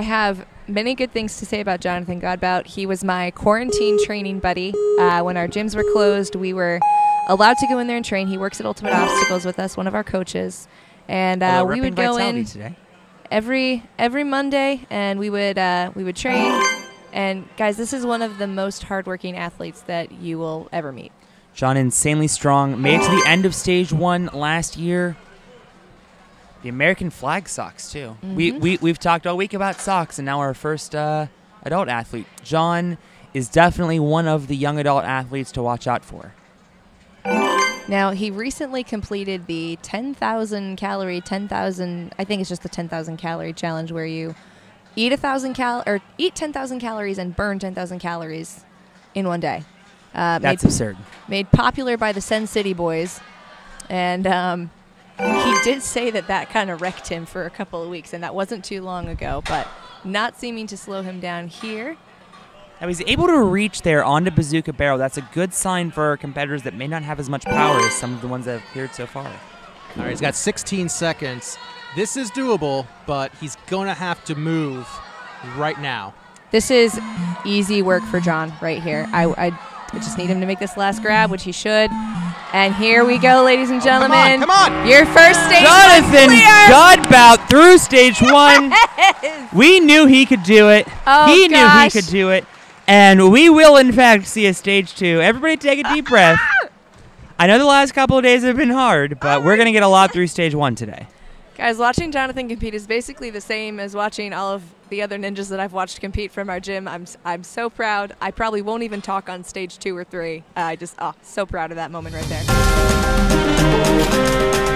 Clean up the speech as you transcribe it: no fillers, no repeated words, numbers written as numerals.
I have many good things to say about Jonathan Godbout. He was my quarantine training buddy. When our gyms were closed, we were allowed to go in there and train. He works at Ultimate Obstacles with us, one of our coaches. And we would go in every Monday, and we would train. And guys, this is one of the most hardworking athletes that you will ever meet. John, insanely strong, made it to the end of stage 1 last year. The American flag socks too. Mm-hmm. We've talked all week about socks, and now our first adult athlete. John is definitely one of the young adult athletes to watch out for. Now, he recently completed the 10,000 calorie, 10,000, I think it's just the 10,000 calorie challenge, where you eat 10,000 calories and burn 10,000 calories in one day. That's absurd. Made popular by the Sen City Boys, and he did say that that kind of wrecked him for a couple of weeks, and that wasn't too long ago, but not seeming to slow him down here. Now he's able to reach there onto Bazooka Barrel. That's a good sign for competitors that may not have as much power as some of the ones that have cleared so far. All right, he's got 16 seconds. This is doable, but he's going to have to move right now. This is easy work for John right here. I just need him to make this last grab, which he should. And here we go, ladies and gentlemen. Come on, come on. Your first stage. Jonathan Godbout through stage 1. Yes. We knew he could do it. Oh, he gosh. Knew he could do it. And we will, in fact, see a stage 2. Everybody take a deep breath. I know the last couple of days have been hard, but we're going to get a lot through stage 1 today. Guys, watching Jonathan compete is basically the same as watching all of the other ninjas that I've watched compete from our gym. I'm so proud. I probably won't even talk on stage 2 or 3. I just so proud of that moment right there.